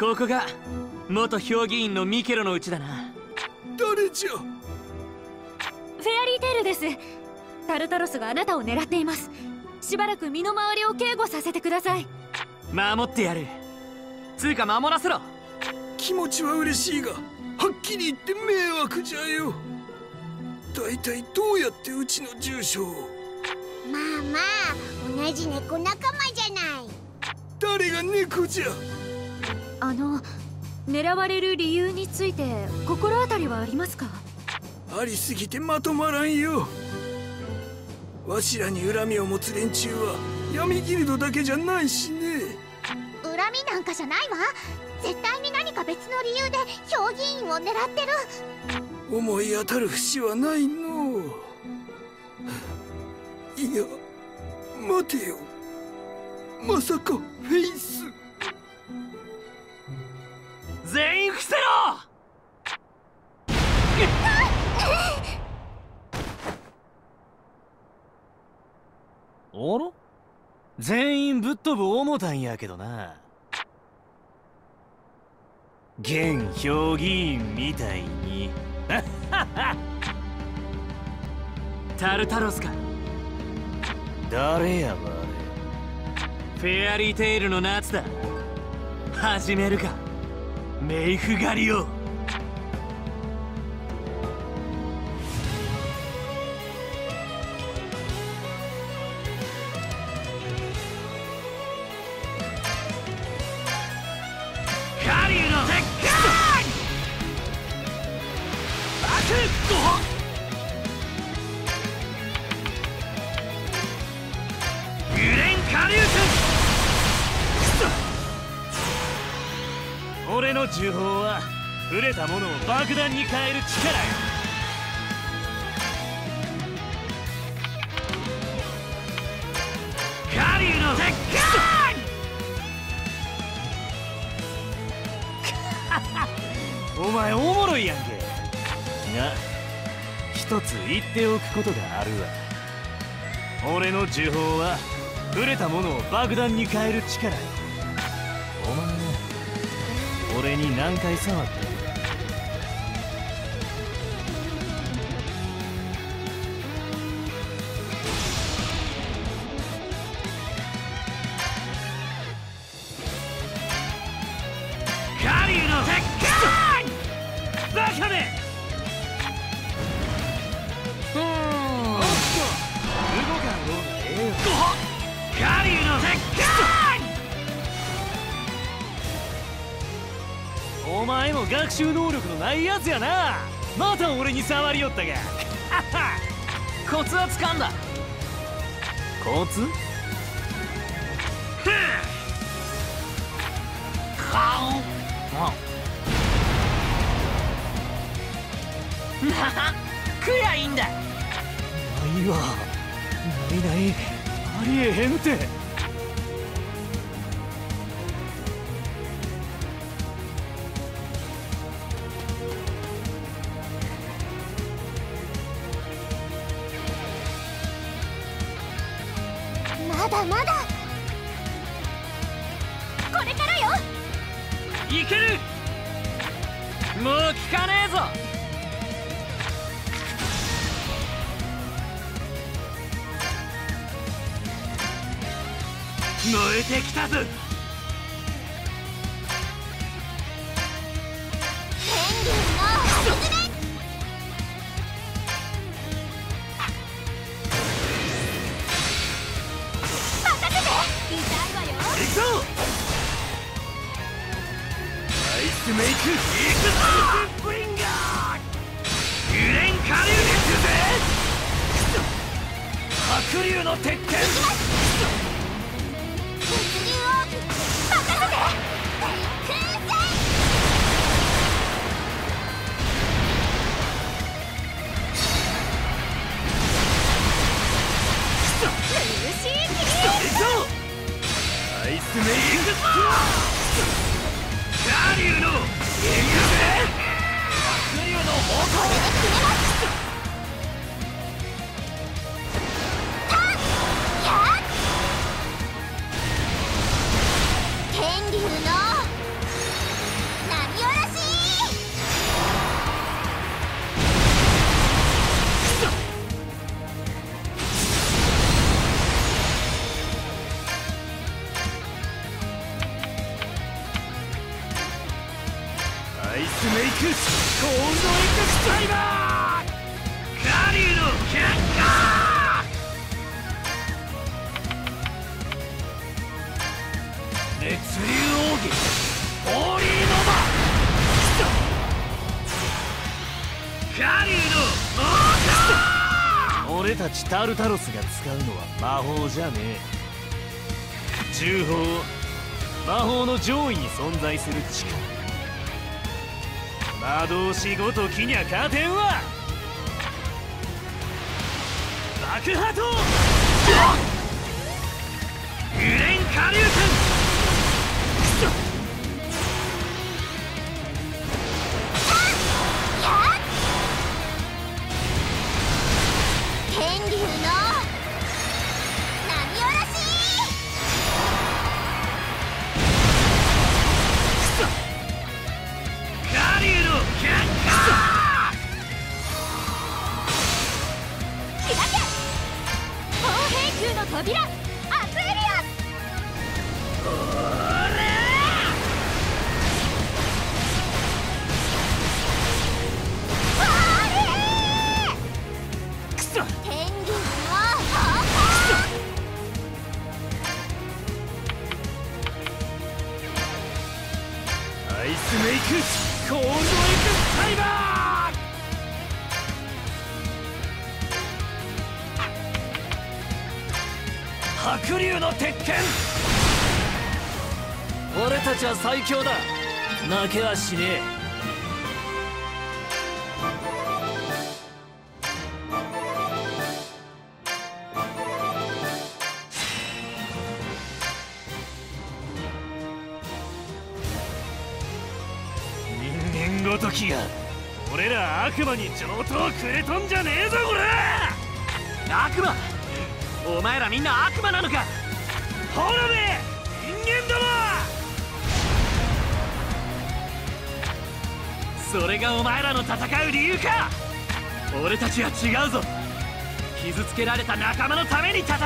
ここが元評議員のミケロの家だな。誰じゃ？フェアリーテールです。タルタロスがあなたを狙っています。しばらく身の回りを警護させてください。守ってやる。つうか守らせろ。気持ちは嬉しいが、はっきり言って迷惑じゃよ。だいたいどうやってうちの住所を。まあまあ同じ猫仲間じゃない。誰が猫じゃ。狙われる理由について心当たりはありますか？ありすぎてまとまらんよ。わしらに恨みを持つ連中は闇ギルドだけじゃないしね。恨みなんかじゃないわ。絶対に何か別の理由で評議員を狙ってる。思い当たる節はないの。いや待てよ、まさかフェイス。全員伏せろ。あら、全員ぶっ飛ぶ思たんやけどな。現評議員みたいに。タルタロスか。誰やわあれ。フェアリーテールの夏だ。始めるかメイフ狩りを。俺の銃砲は触れたものを爆弾に変える力よ。狩竜の鉄管。お前おもろいやんけ。が一つ言っておくことがあるわ。俺の銃砲は触れたものを爆弾に変える力よ。俺に何回触った？狩竜の鉄管！バカめ！おっと、動かん方がええよ。狩竜の鉄管！お前も学習能力のないやつやな。また俺に触りよったが。コツはつかんだ。コツ？顔。食やいいんだ。ないわ。ないありえへんて。まだこれからよ。いける。もう聞かねえぞ。燃えてきたぞ。天竜のイスメイクコールドエクスタイバーカリュウの結果。熱流奥義ホーリーノバきたカリュウの王冠。俺たちタルタロスが使うのは魔法じゃねえ。重宝、魔法の上位に存在する力。魔導士ごときにゃ加点は爆破とグレンカリュウ君。白竜の鉄拳。俺たちは最強だ。負けはしねえ。人間ごときが俺ら悪魔に上等をくれとんじゃねえぞ。これ悪魔、お前らみんな悪魔なのか。滅べ人間ども。それがお前らの戦う理由か。俺たちは違うぞ。傷つけられた仲間のために戦う。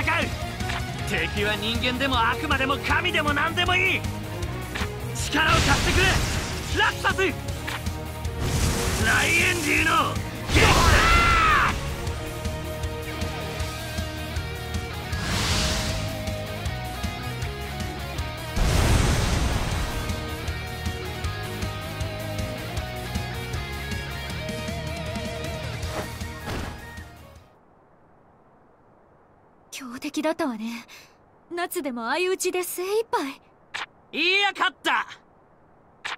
敵は人間でも悪魔でも神でも何でもいい。力を貸してくれラクサス。ライエンジーのゲッだったわね。夏でも相打ちで精一杯。いや勝っただそ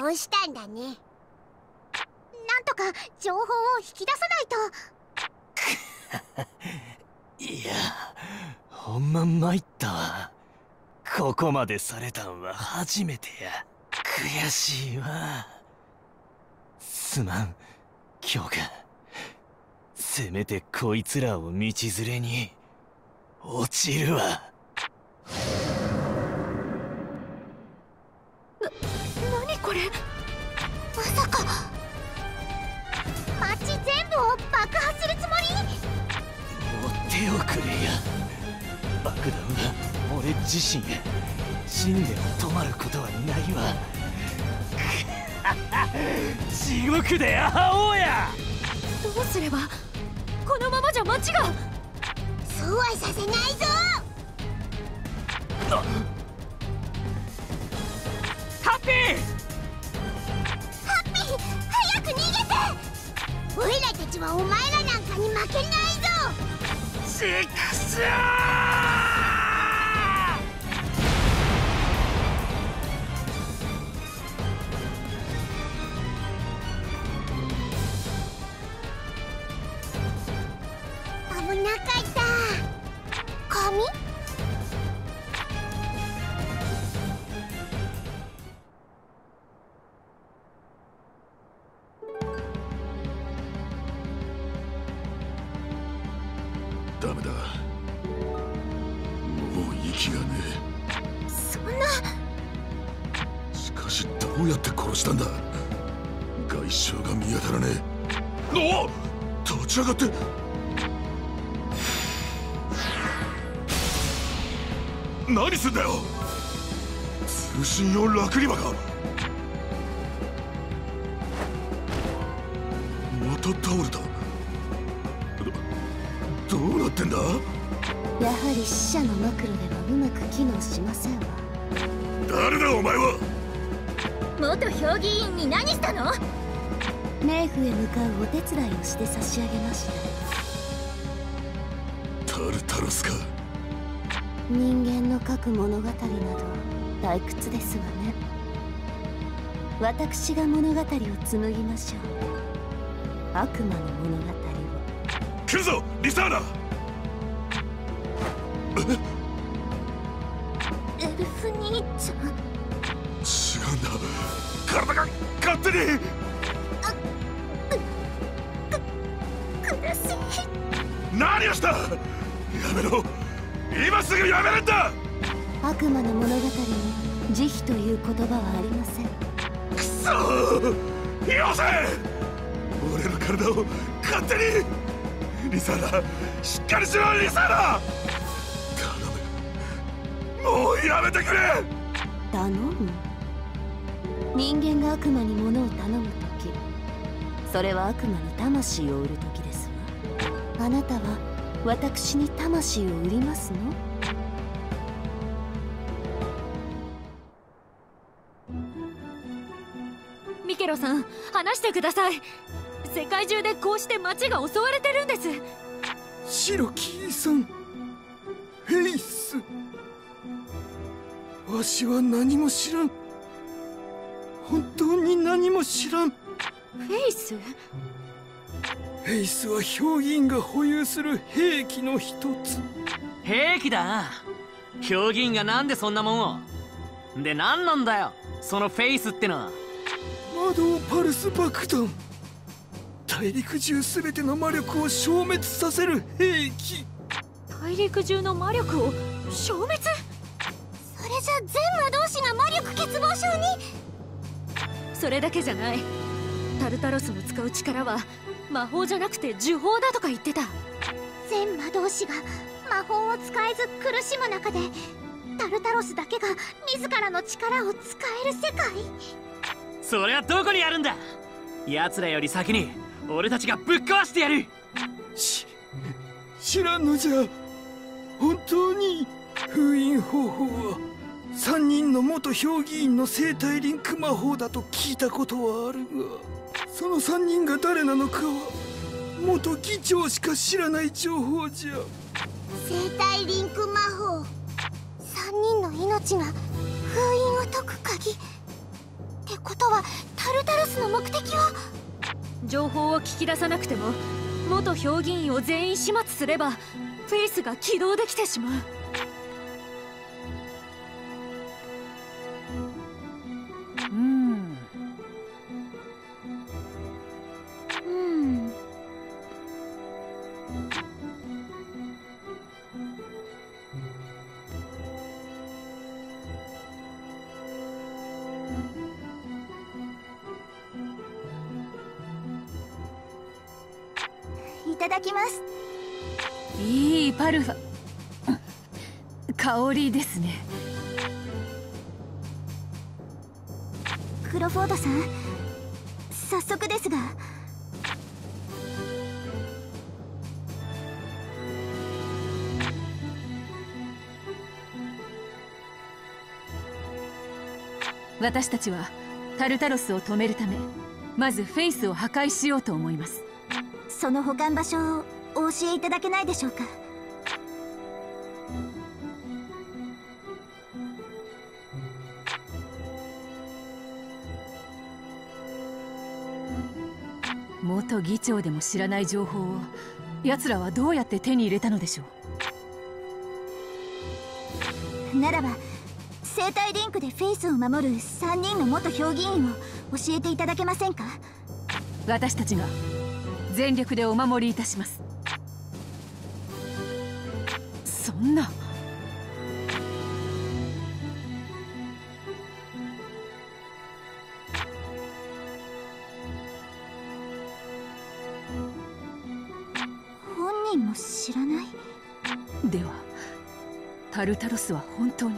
うです。倒したんだね。なんとか情報を引き出さないと。いや、ほんま参ったわ。ここまでされたんは初めてや。悔しいわ。すまん、教官。せめてこいつらを道連れに落ちるわ。何これ。まさか町全部を爆破するつもり。もう手をくれや。爆弾は俺自身や。死んでも止まることはないわ。地獄で会おうや。どうすれば。このままじゃ町が。そうはさせないぞ。ハッピーハッピー早く逃げて。オイラたちはお前らなんかに負けないぞ。シックスなかった髪。ダメだ、もう息がねえ。そんな。しかしどうやって殺したんだ。外傷が見当たらねえ。おっ、立ち上がって。何すんだよ。不審用ラクリバか。また倒れた。どうなってんだ。やはり死者のマクロではうまく機能しませんわ。誰だお前は。元評議員に何したの。冥府へ向かうお手伝いをして差し上げました。タルタロスか。人間の書く物語など退屈ですわね。私が物語を紡ぎましょう。悪魔の物語を。来るぞリサーナ。エルフ兄ちゃん。違うんだ、体が勝手に。何をした。やめろ、今すぐやめるんだ。悪魔の物語に慈悲という言葉はありません。くそー、よせ。俺の体を勝手に。リサーナ、しっかりしろリサーナ。頼む、もうやめてくれ。頼む。人間が悪魔に物を頼む時、それは悪魔に魂を売る時です。あなたは私に魂を売りますの？ミケロさん、話してください。世界中でこうして町が襲われてるんです。白木さん、ヘイス、わしは何も知らん。本当に何も知らん。フェイス？フェイスは評議員が保有する兵器の一つ。兵器だ。評議員がなんでそんなもんを。で何なんだよそのフェイスってのは。魔導パルス爆弾、大陸中全ての魔力を消滅させる兵器。大陸中の魔力を消滅。それじゃ全魔導士が魔力欠乏症に。それだけじゃない。タルタロスの使う力は魔法じゃなくて呪法だとか言ってた。全魔導士が魔法を使えず苦しむ中で、タルタロスだけが自らの力を使える世界。それはどこにあるんだ。奴らより先に俺たちがぶっ壊してやる。知らんのじゃ。本当に。封印方法は3人の元評議員の生体リンク魔法だと聞いたことはあるが、その3人が誰なのかは元議長しか知らない情報じゃ。生体リンク魔法、3人の命が封印を解く鍵ってことは、タルタロスの目的は。情報を聞き出さなくても元評議員を全員始末すればフェイスが起動できてしまう。いただきます。いいパルファ香りですね。クロフォードさん、早速ですが。私たちはタルタロスを止めるため、まずフェイスを破壊しようと思います。その保管場所をお教えいただけないでしょうか。元議長でも知らない情報を奴らはどうやって手に入れたのでしょう。ならば生体リンクでフェイスを守る3人の元評議員を教えていただけませんか。私たちが全力でお守りいたします。そんな。本人も知らない。ではタルタロスは本当に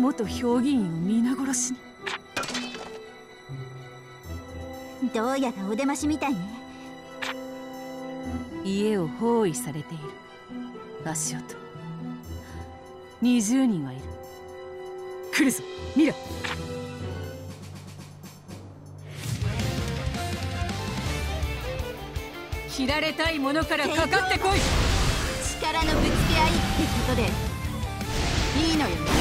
元評議員を皆殺しに。どうやらお出ましみたいね。家を包囲されている。足音。20人はいる。来るぞ、見ろ。切られたいものからかかってこい。力のぶつけ合いってことでいいのよね。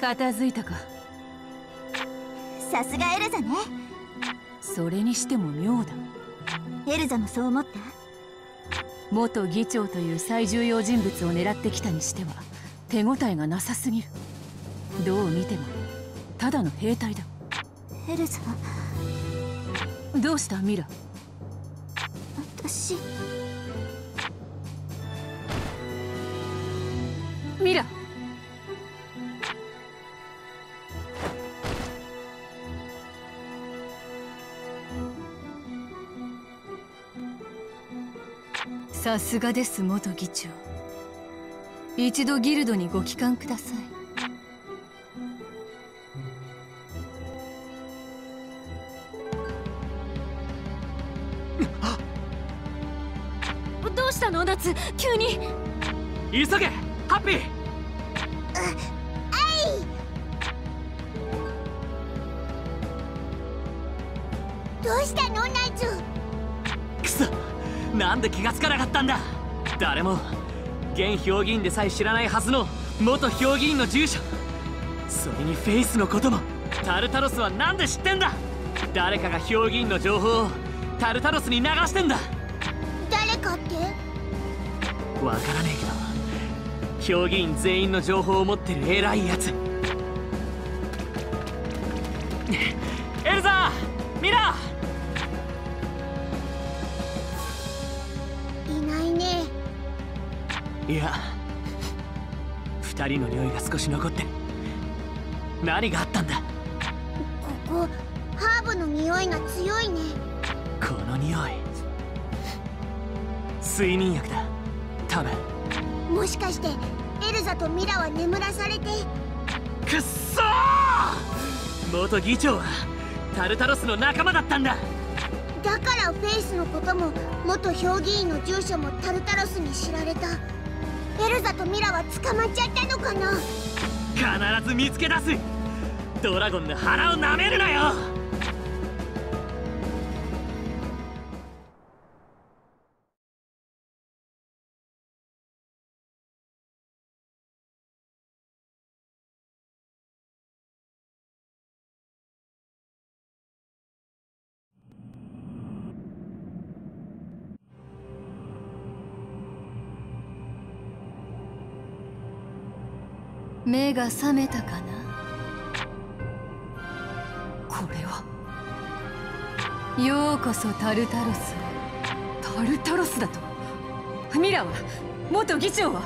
片付いたか。さすがエルザね。それにしても妙だ。エルザもそう思った。元議長という最重要人物を狙ってきたにしては手応えがなさすぎる。どう見てもただの兵隊だ。エルザ、どうしたミラ。私、ミラ、さすがです元議長。一度ギルドにご帰還ください。どうしたの夏、急に。急げハッピー。どうしたの夏。くそ、なんで気がつかなかったんだ。誰も現評議員でさえ知らないはずの元評議員の住所、それにフェイスのことも。タルタロスはなんで知ってんだ。誰かが評議員の情報をタルタロスに流してんだ。誰かってわからねえけど、評議員全員の情報を持ってる偉いやつ。エルザー、ミラー。いや、2人の匂いが少し残って。何があったんだ。ここハーブの匂いが強いね。この匂い睡眠薬だ多分。もしかしてエルザとミラは眠らされて。くっそー、元議長はタルタロスの仲間だったんだ。だからフェイスのことも元評議員の住所もタルタロスに知られた。エルザとミラは捕まっちゃったのかな。必ず見つけ出す。ドラゴンの腹をなめるなよ。目が覚めたかな。これは。ようこそタルタロス。タルタロスだと。ミラは、元議長は。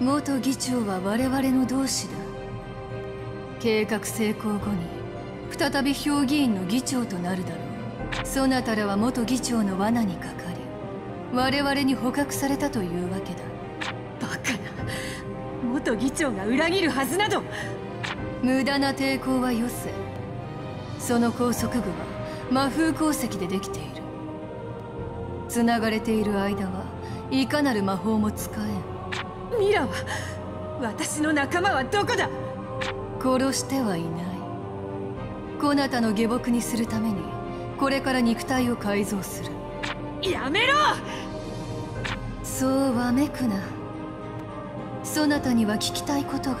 元議長は我々の同志だ。計画成功後に再び評議員の議長となるだろう。そなたらは元議長の罠にかかり我々に捕獲されたというわけだ。元議長が裏切るはずなど。無駄な抵抗はよせ。その拘束具は魔風鉱石でできている。つながれている間はいかなる魔法も使えん。ミラは、私の仲間はどこだ。殺してはいない。こなたの下僕にするためにこれから肉体を改造する。やめろ。そうわめくな。そなたには聞きたいことがあ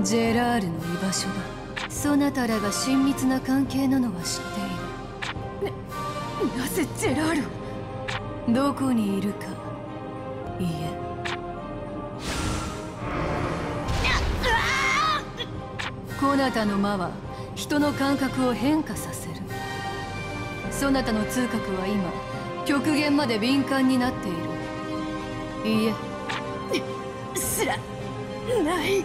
る。ジェラールの居場所だ。そなたらが親密な関係なのは知っている。なぜジェラール？どこにいるか言え。こなたの魔は人の感覚を変化させる。そなたの痛覚は今極限まで敏感になっている。いいえ、知らない。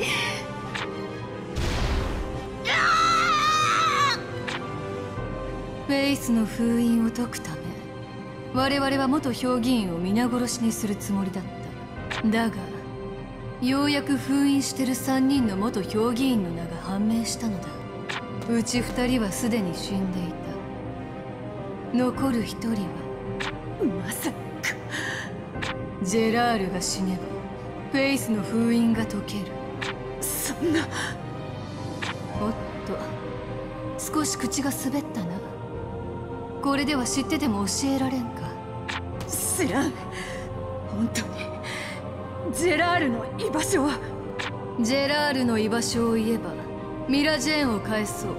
フェイスの封印を解くため我々は元評議員を皆殺しにするつもりだった。だがようやく封印してる3人の元評議員の名が判明したのだ。うち2人はすでに死んでいた。残る1人はまさか。ジェラールが死ねばフェイスの封印が解ける。そんな。おっと、少し口が滑ったな。これでは知ってても教えられんか。知らん。本当にジェラールの居場所は。ジェラールの居場所を言えばミラ・ジェーンを返そう。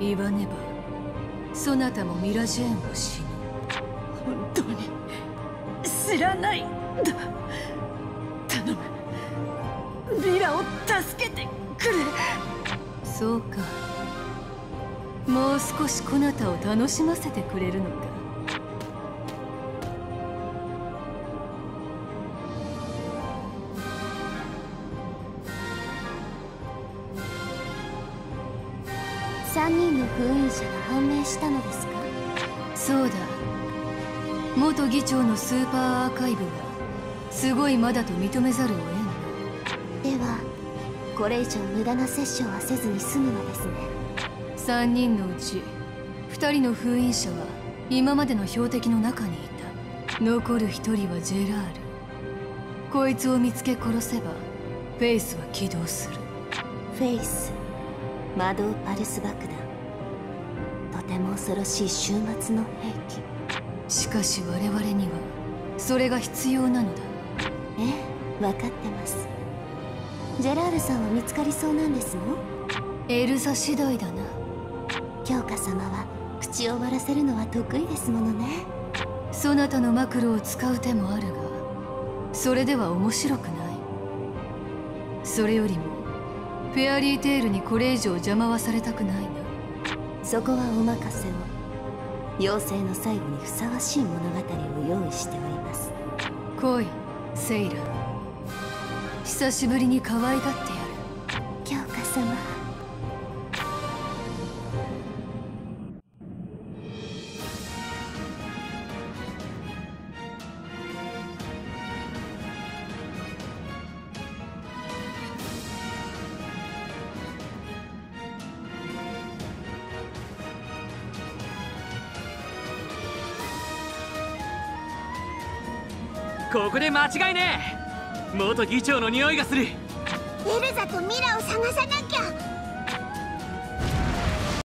言わねばそなたもミラ・ジェーンを死ぬ。本当に知らないんだ。頼む、ミラを助けてくれ。そうか、もう少しこなたを楽しませてくれるのか。3人の封印者が判明したのですか？そうだ、元議長のスーパーアーカイブがすごい魔だと認めざるを得ない。ではこれ以上無駄な殺生はせずに済むのですね。3人のうち2人の封印者は今までの標的の中にいた。残る1人はジェラール。こいつを見つけ殺せばフェイスは起動する。フェイス、魔導パルス爆弾、とても恐ろしい終末の兵器。しかし我々にはそれが必要なのだ。ええ、分かってます。ジェラールさんは見つかりそうなんですの？エルサ次第だな。鏡花様は口を割らせるのは得意ですものね。そなたのマクロを使う手もあるが、それでは面白くない。それよりもフェアリーテールにこれ以上邪魔はされたくないな。そこはお任せを。妖精の最後にふさわしい物語を用意しております。来い、セイラ。久しぶりに可愛がってやる。鏡花様。ここで間違いねえ。元議長の匂いがする。エルザとミラを探さなきゃ。